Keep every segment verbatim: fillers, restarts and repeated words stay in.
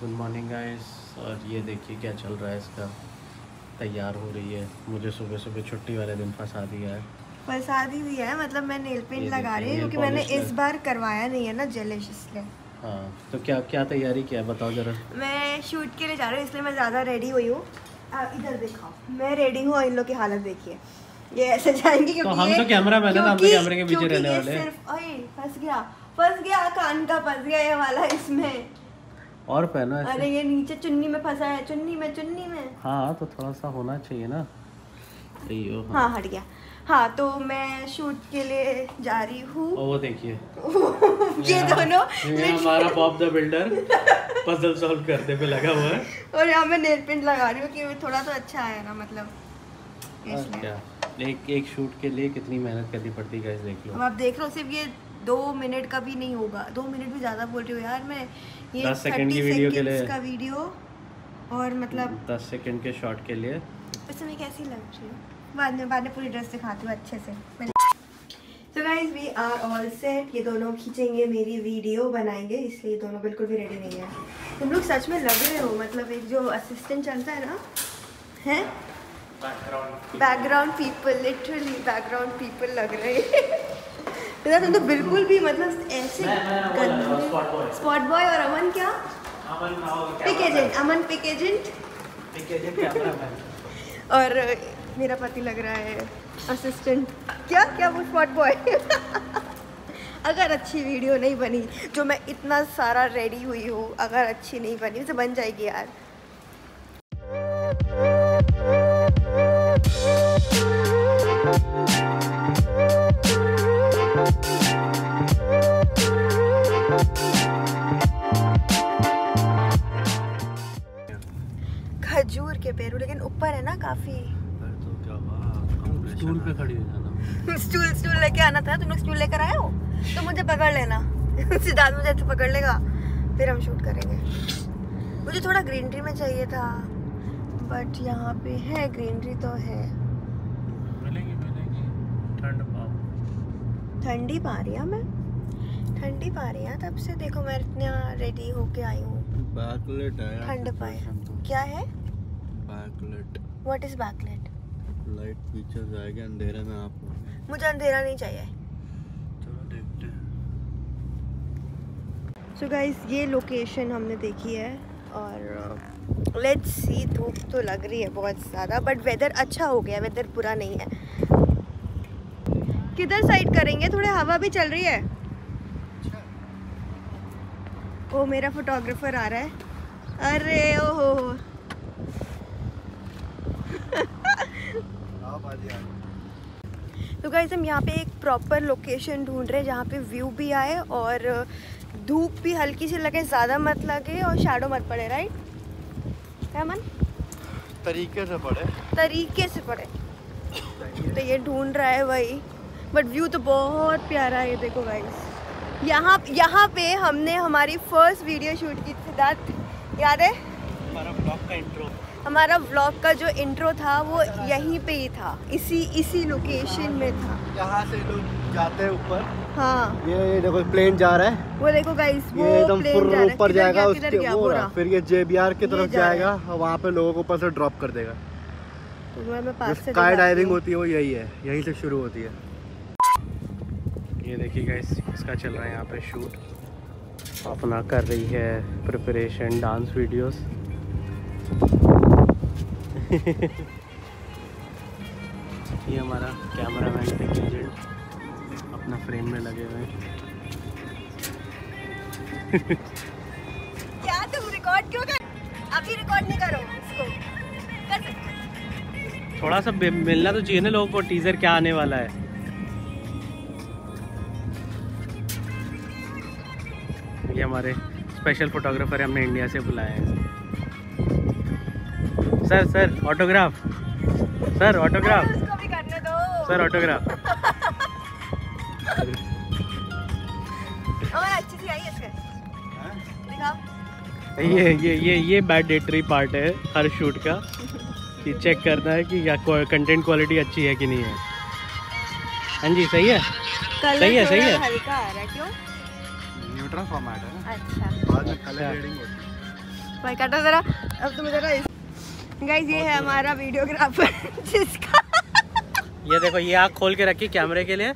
Good morning guys. और ये देखिए क्या चल रहा है, इसका तैयार हो रही है। मुझे सुबह सुबह छुट्टी वाले दिन फंसा दिया है, फंसा दी हुई है। मतलब मैं नेल पेंट लगा रही हूँ क्योंकि मैंने इस बार करवाया नहीं है ना जेलिश, इसलिए। हाँ तो क्या क्या तैयारी क्या है बताओ जरा। मैं शूट के लिए जा रही हूँ इसलिए मैं ज़्यादा रेडी हुई हूँ। इधर दिखाओ, मैं रेडी हूँ और इन लोग की हालत देखिए, ये ऐसे जाएंगे क्योंकि हम तो कैमरा मैन है, हम तो कैमरे के पीछे रहने वाले हैं। ओए फंस गया, फंस गया, कान का फंस गया ये वाला इसमें और पहना। अरे ये नीचे चुन्नी में फंसा है, चुन्नी में चुन्नी में। हाँ तो थोड़ा सा होना चाहिए ना। हाँ, हाँ हट गया। हाँ तो मैं शूट के लिए जा रही हूँ। वो देखिए ये दोनों, ये हमारा Bob the builder puzzle solve करने पे लगा हुआ है। और यहाँ मैं नेल पेंट लगा रही हूँ कि थोड़ा तो अच्छा आया ना, मतलब एक एक शूट के लिए कितनी मेहनत करनी पड़ती है। देख लो, अब आप देख लो, सिर्फ ये दो मिनट का भी नहीं होगा, दो मिनट भी ज़्यादा बोल रही हूँ यार मैं। ये दस सेकंड की वीडियो के लिए इसका वीडियो, और मतलब दस सेकंड के शॉट के लिए। वैसे मैं कैसी लग रही हूँ बाद में बाद में पूरी ड्रेस दिखाती हूँ अच्छे से। So guys we are all set. ये दोनों खींचेंगे मेरी वीडियो, बनाएंगे, इसलिए दोनों बिल्कुल भी रेडी नहीं है। तुम लोग सच में लग रहे हो, मतलब एक जो असिस्टेंट चलता है ना, है background people, literally background people लग रहे हैं। तो तुम तो बिल्कुल भी मतलब ऐसे स्पॉट बॉय। और अमन क्या, pick agent, Aman pick agent. और मेरा पति लग रहा है असिस्टेंट, क्या क्या वो स्पॉट बॉय। अगर अच्छी वीडियो नहीं बनी, जो मैं इतना सारा रेडी हुई हूँ, अगर अच्छी नहीं बनी तो बन जाएगी यार। खजूर के पेड़, लेकिन ऊपर है ना काफी। स्टूल पे खड़ी हो जाना। स्टूल स्टूल लेके आना था, तुम लोग स्टूल लेकर आए हो तो मुझे पकड़ लेना। सिद्धार्थ मुझे तो पकड़ लेगा, फिर हम शूट करेंगे। मुझे थोड़ा ग्रीनरी में चाहिए था, बट यहाँ पे है ग्रीनरी तो है। मिलेगी मिलेगी। ठंड पा ठंडी पा रही है, मैं ठंडी पा रही है तब से। देखो मैं इतना रेडी होके आई हूँ। ठंड पाए क्या है बैकलेट? What is बैकलेट? लाइट फीचर्स आएंगे अंधेरे में आप। मुझे अंधेरा नहीं चाहिए, चलो देखते हैं। सो गाइस ये लोकेशन हमने देखी है और लेट्स सी। धूप तो लग रही है बहुत ज़्यादा, बट वेदर अच्छा हो गया, वेदर बुरा नहीं है। किधर साइड करेंगे, थोड़ी हवा भी चल रही है। ओ मेरा फोटोग्राफर आ रहा है। अरे ओहो तो गाइस हम यहाँ पे एक प्रॉपर लोकेशन ढूंढ रहे हैं जहाँ पे व्यू भी आए और धूप भी हल्की सी लगे, ज़्यादा मत लगे और शैडो मत पड़े। राइट है मन, तरीके से पड़े, तरीके से पड़े। तो ये ढूंढ रहा है वही, बट व्यू तो बहुत प्यारा है। ये देखो गाइस, यहाँ यहाँ पे हमने हमारी फर्स्ट वीडियो शूट की थी। सिद्धार्थ याद है हमारा ब्लॉग का इंट्रो, हमारा व्लॉग का जो इंट्रो था वो यहीं पे ही था, इसी इसी लोकेशन में था। यहाँ से लोग जाते हैं ऊपर। हाँ ये ये देखो प्लेन जा रहा है, वो देखो गाइस, वो एकदम ऊपर जाएगा, उसके वो फिर ये जेबीआर की तरफ जाएगा और वहाँ पे लोगों को ऊपर से ड्रॉप कर देगा। तो स्काई डाइविंग होती है वो यही है, यहीं से शुरू होती है। ये देखिए गाइस इसका चल रहा है यहाँ पे शूट, अपना कर रही है प्रिपरेशन डांस वीडियोस। ये हमारा कैमरा मैन पिक एजेंट अपना फ्रेम में लगे हुए हैं। क्या तुम रिकॉर्ड क्यों कर, अभी रिकॉर्ड नहीं करो इसको, कर सकते। थोड़ा सा मिलना तो चाहिए ना लोगों को टीजर क्या आने वाला है। ये हमारे स्पेशल फोटोग्राफर है, हमने इंडिया से बुलाया है। Sir sir autograph, sir autograph, उसको भी करने दो सर ऑटोग्राफ। और अच्छी सी आई इसके, हां दिखाओ। ये ये ये ये मैंडेटरी पार्ट है हर शूट का कि चेक करना है कि या कंटेंट क्वालिटी अच्छी है कि नहीं है। हां जी सही है, सही है, सही है। हल्का आ रहा है क्यों? न्यूट्रल फॉर्मेट है ना। अच्छा, बाद में कलर ग्रेडिंग होती है। भाई काटो जरा, अब तुम जरा। गाइस ये है हमारा वीडियोग्राफर जिसका ये देखो, ये आँख खोल के रखी कैमरे के लिए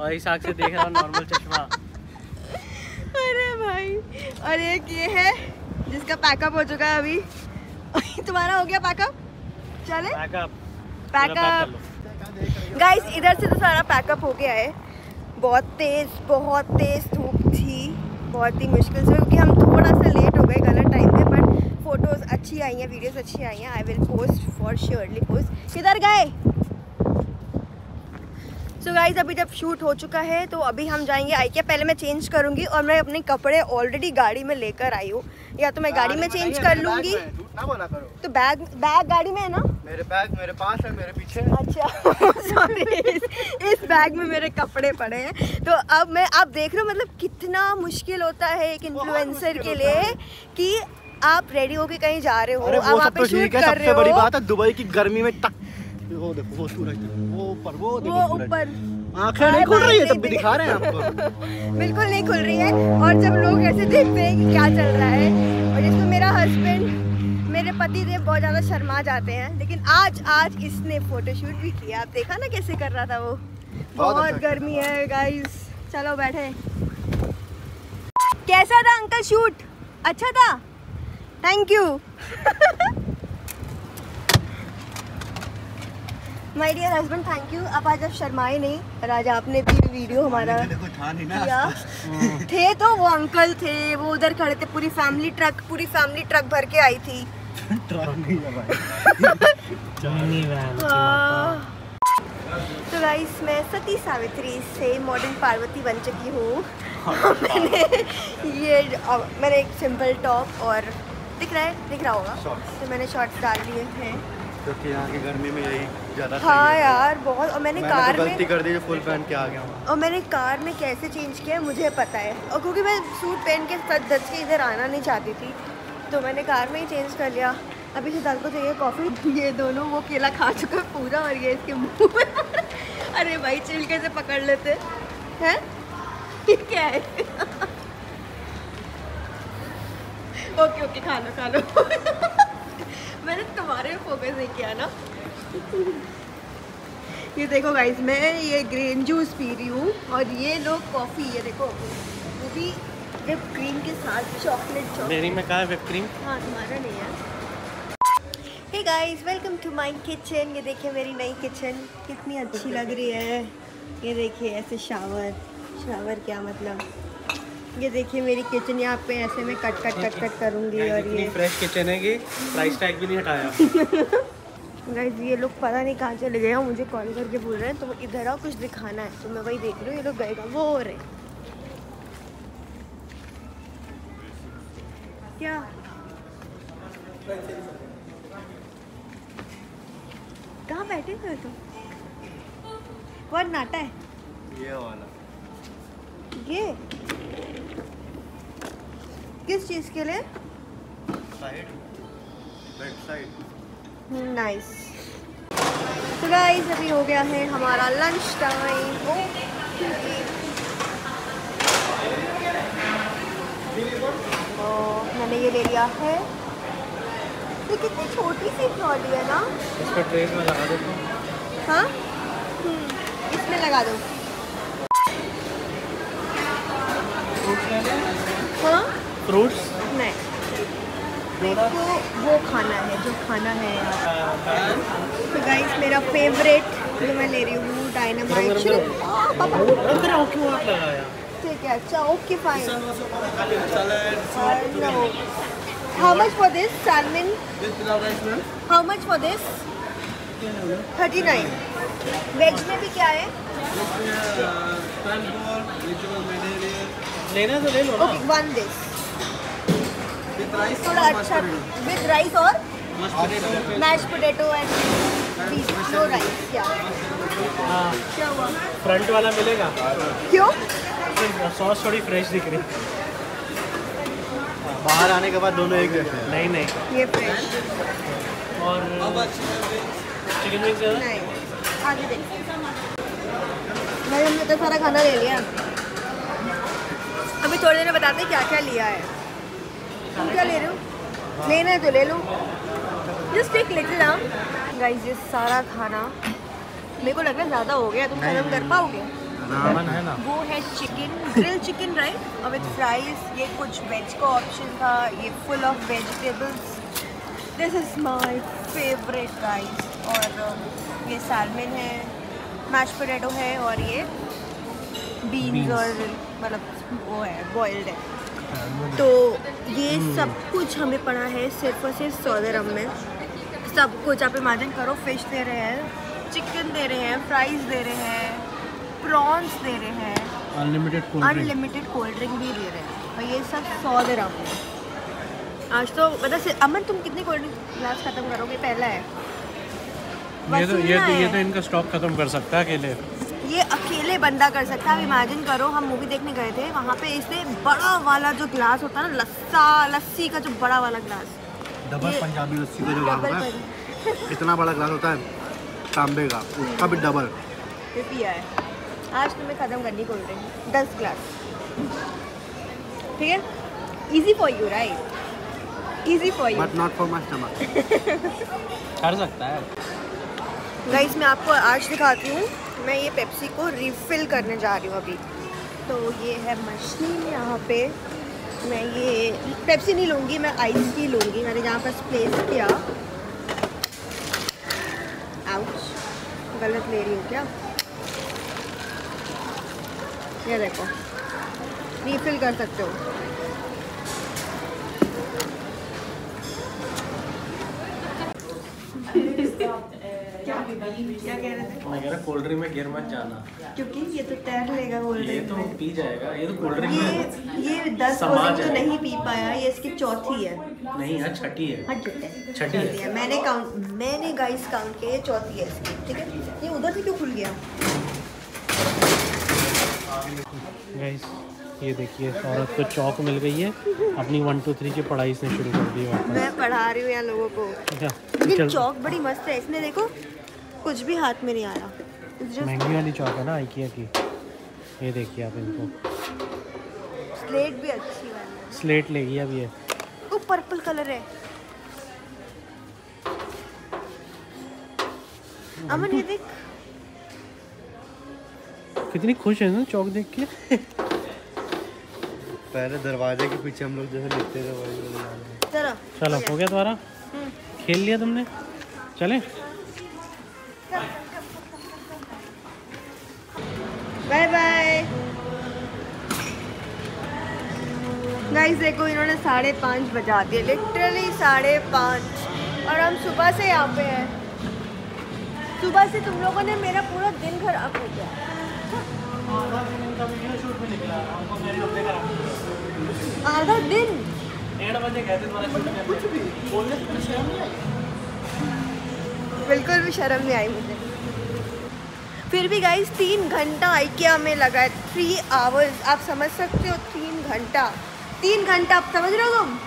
और इस आँख से देख रहा हूँ नॉर्मल चश्मा। अरे भाई, और एक ये है जिसका पैकअप हो चुका है अभी। तुम्हारा हो गया पैकअप? चले पैकअप पैकअप। गाइस इधर से तो सारा पैकअप हो गया है। बहुत तेज बहुत तेज धूप थी, बहुत ही मुश्किल से, क्योंकि हम थोड़ा सा लेट हो गए गलत टाइम पे, बट फोटोज़ अच्छी आई हैं, वीडियोस अच्छी आई हैं। I will post for surely post. किधर गए? सो गाइज अभी जब शूट हो चुका है तो अभी हम जाएंगे आइकिया। पहले मैं चेंज करूँगी और मैं अपने कपड़े ऑलरेडी गाड़ी में लेकर आई हूँ, या तो मैं गाड़ी में चेंज कर लूँगी। तो बैग बैग गाड़ी में है ना? मेरे बैग मेरे पास है, मेरे पीछे। अच्छा सॉरी, इस, इस बैग में मेरे कपड़े पड़े हैं। तो अब मैं आप देख रहे हो मतलब कितना मुश्किल होता है एक इन्फ्लुएंसर के लिए कि आप रेडी होके कहीं जा रहे हो, आप वहाँ पे शूट कर रहे हो। बड़ी बात है दुबई की गर्मी में तक वो देखो, वो सूरज वो ऊपर, वो देखो ऊपर, आंखें नहीं खुल रही है तब भी दिखा रहे हैं आपको। बिल्कुल नहीं खुल रही है। और जब लोग ऐसे देखते हैं कि क्या चल रहा है, और जिसको मेरा हस्बैंड मेरे पति देव बहुत ज़्यादा शर्मा जाते हैं, लेकिन आज आज इसने फोटोशूट भी किया। आप देखा ना कैसे कर रहा था वो। बहुत गर्मी है गाइस, चलो बैठे। कैसा था अंकल शूट? अच्छा था, thank you. My dear husband, thank you. अब आज आप शर्माए नहीं, और आज आपने भी वीडियो हमारा किया। थे तो वो अंकल थे, वो उधर खड़े थे, पूरी फैमिली ट्रक पूरी फैमिली ट्रक भर के आई थी। तो गाइस मैं सती सावित्री से मॉडर्न पार्वती बन चुकी हूँ। मैंने ये मैंने एक सिंपल टॉप और दिख रहा है दिख रहा होगा तो मैंने शॉर्ट्स डाल लिए हैं, क्योंकि यहाँ की गर्मी में यही ज़्यादा। हाँ यार बहुत। और मैंने, मैंने कार तो गलती में कर दी जो फुल पहन के आ गया हूँ। और मैंने कार में कैसे चेंज किया मुझे पता है, और क्योंकि मैं सूट पहन के सच धज के इधर आना नहीं चाहती थी, तो मैंने कार में ही चेंज कर लिया। अभी सिद्धार्थ को चाहिए कॉफ़ी। ये दोनों वो केला खा चुका है पूरा, और ये इसके मुँह में। अरे भाई छिलके से पकड़ लेते हैं, ठीक है। ओके ओके खा लो खा लो। मैंने तुम्हारे पे फोकस नहीं किया ना। ये देखो गाइस, मैं ये ग्रीन जूस पी रही हूँ, और ये लोग कॉफ़ी। ये देखो वो भी विप क्रीम के साथ, चॉकलेट चॉकलेट में कहा विप क्रीम। हाँ तुम्हारा नहीं है। Hey guys welcome to my kitchen. ये देखिए मेरी नई किचन कितनी अच्छी लग रही है। ये देखिए ऐसे शावर शावर क्या मतलब। ये देखिए मेरी किचन, यहाँ पे ऐसे मैं कट कट कट कट करूँगी। और ये फ्रेश किचन है कि प्राइस टैग भी नहीं हटाया। गाइस ये लोग पता नहीं कहाँ चले गए, मुझे कॉल करके बोल रहे हैं तो इधर आओ कुछ दिखाना है, तो मैं वही देख रही हूँ। ये लोग गए वो हो रहे क्या? कहाँ बैठे थे तुम? कौन नाटा है? ये वाला। ये? किस चीज के लिए? साइड। Bed side. नाइस। तो गाइस अभी हो गया है हमारा लंच टाइम। मैंने ये ले लिया है। ये कितनी छोटी सी ट्रॉली है ना, इसको ट्रे में लगा दो। हाँ इसमें लगा दो। हाँ फ्रूट्स नहीं, देखो वो खाना है जो खाना है। तो गाइस मेरा फेवरेट जो मैं ले रही हूँ डायनामाइट। ठीक है अच्छा okay fine. How much for this salmon? How much for this? Thirty nine. Veg में भी क्या है? लेना तो ले लो। ओके वन दिस थोड़ा अच्छा विद राइस और mash potato and no rice. क्या क्या हुआ? फ्रंट वाला मिलेगा? क्यों? सॉस थोड़ी फ्रेश दिख रही है। बाहर आने के बाद दोनों एक जैसे नहीं नहीं ये फ्रेश। और चिकन विंग्स नहीं आगे देख। भाई हमने तो सारा खाना ले लिया, अभी थोड़ी देर में बताते हैं क्या क्या लिया है। तुम क्या ले रहे हो? लेना है तो ले लो, जस्ट एक लिटिल आम। गाइस ये सारा खाना मेरे को लग रहा है ज़्यादा हो गया, तुम खत्म कर पाओगे? रामन है ना, वो है चिकन, ग्रिल चिकन राइट, और विथ फ्राइज। ये कुछ वेज का ऑप्शन था, ये full of vegetables. This is my favourite rice. और ये सालमन है, मैश पोटैटो है, और ये बीन्स और मतलब वो है बॉइल्ड है। तो ये सब कुछ हमें पड़ा है सिर्फ और सिर्फ सऊदी अरब में। सब कुछ आप इमेजिन करो, फिश दे रहे हैं, चिकन दे रहे हैं, फ्राइज दे रहे हैं, प्रॉन्स दे रहे हैं, unlimited cold unlimited cold drink भी दे रहे हैं, और ये सब सऊदी अरब में। आज तो मतलब अमन तुम कितनी कोल्ड ड्रिंक ग्लास ख़त्म करोगे? पहला है ये तो, ये तो, ये तो इनका स्टॉक ख़त्म कर सकता है अकेले, ये अकेले बंदा कर सकता है। अब इमेजिन करो, हम मूवी देखने गए थे, वहाँ पे इससे बड़ा वाला जो ग्लास होता है ना, लस्सा लस्सी का जो बड़ा वाला ग्लास, डबल पंजाबी लस्सी का जो ग्लास होता है, इतना बड़ा ग्लास होता है तांबे का, उसका भी डबल ये पिया है। आज तुम्हें ख़त्म करनी कोल्ड ड्रिंक, दस ग्लास। ठीक है, easy for you right, easy for you but not for my stomach. कर सकता है। गाइस मैं आपको आज दिखाती हूँ, मैं ये पेप्सी को रिफ़िल करने जा रही हूँ अभी। तो ये है मशीन यहाँ पे। मैं ये पेप्सी नहीं लूँगी, मैं आइस ही लूँगी। मैंने यहाँ पर प्लेस किया, आउच, गलत ले रही हूँ क्या? ये देखो, रिफ़िल कर सकते हो। क्या कह रहे थे? मैं कह रहा कोल्ड ड्रिंक में गिर मत जाना, क्योंकि ये तो तैर लेगा कोल्ड ड्रिंक, ये तो पी जाएगा। ये तो कोल्ड ड्रिंक में ये दस कोल्ड ड्रिंक तो नहीं पी पाया, ये इसकी चौथी है। नहीं हाँ, छठी है। हाँ छठी है, मैंने काउंट मैंने गाइस काउंट किया, ये चौथी है इसकी। ठीक है, ये उधर से क्यों खुल गया? गाइस ये देखिए, औरत को चौक मिल गई है, अपनी वन टू थ्री की पढ़ाई इसने शुरू कर दी। मैं पढ़ा रही हूँ यहाँ लोगों को। अच्छा चौक बड़ी मस्त है, इसमें देखो कुछ भी हाथ में नहीं आया। महंगी वाली चौक है ना IKEA की, ये देखिए आप इनको। स्लेट भी अच्छी है, स्लेट लेगी अब ये। वो पर्पल कलर है अमन, ये देख कितनी खुश है ना चौक देख के। पहले दरवाजे के पीछे हम लोग जैसे लिखते थे। चलो हो गया तुम्हारा, खेल लिया तुमने, चले। Bye bye. गाइस देखो, इन्होंने साढ़े पाँच बजा दिए, लिटरली साढ़े पाँच, और हम सुबह से यहाँ पे हैं। सुबह से तुम लोगों ने मेरा पूरा दिन खराब हो गया। आधा दिन बिल्कुल भी शर्म नहीं आई मुझे। फिर भी गाइस तीन घंटा IKEA में लगा है, थ्री आवर्स आप समझ सकते हो। तीन घंटा तीन घंटा आप समझ रहे हो तुम?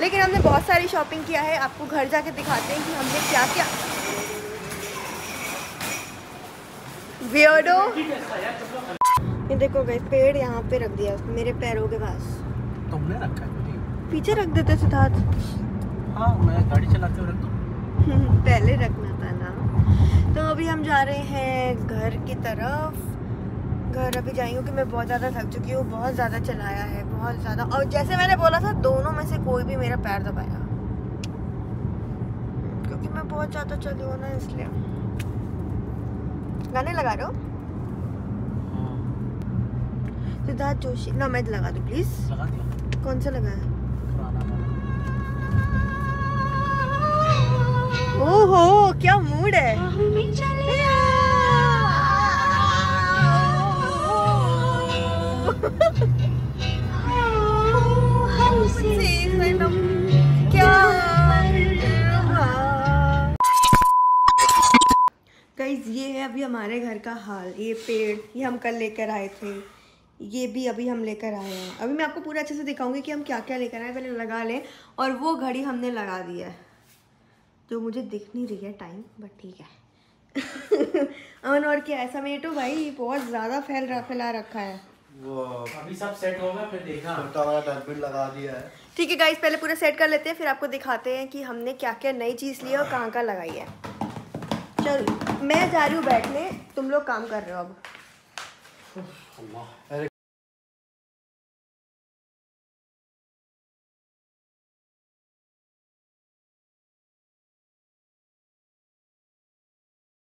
लेकिन हमने बहुत सारी शॉपिंग किया है, आपको घर जाके दिखाते हैं कि हमने क्या क्या। वियर्डो, ये देखो गाइस, पेड़ यहाँ पे रख दिया मेरे पैरों के पास। तुमने रखा है? पीछे रख देते सिद्धार्थ। हाँ मैं गाड़ी चलाते हुए रख दूँ, पहले रखना था ना। तो अभी हम जा रहे हैं घर की तरफ। घर अभी जाएंगे क्योंकि मैं बहुत ज़्यादा थक चुकी हूँ, बहुत ज़्यादा चलाया है, बहुत ज़्यादा। और जैसे मैंने बोला था, दोनों में से कोई भी मेरा पैर दबाया, क्योंकि मैं बहुत ज़्यादा चली हूँ ना, इसलिए। गाने लगा रहे हो सिद्धार्थ जोशी? ना मैं लगा दूँ प्लीज़। कौन सा लगाया? ओहो क्या मूड है। गाइस ये है अभी हमारे घर का हाल। ये पेड़ ये हम कल लेकर आए थे, ये भी अभी हम लेकर आए हैं। अभी मैं आपको पूरा अच्छे से दिखाऊंगी कि हम क्या क्या लेकर आए। पहले लगा लें, और वो घड़ी हमने लगा दी है जो मुझे दिख नहीं रही है टाइम, बट ठीक है। अमन और क्या ऐसा मेटो भाई बहुत ज़्यादा फैल रहा फैला रखा है। वो अभी सब सेट होगा फिर देखना। छोटा वाला डस्टबिन लगा दिया है। ठीक है गाइस, पहले पूरा सेट कर लेते हैं, फिर आपको दिखाते हैं कि हमने क्या क्या नई चीज़ ली है और कहाँ कहाँ लगाई है। चल मैं जा रही हूँ बैठने, तुम लोग काम कर रहे हो अब। अरे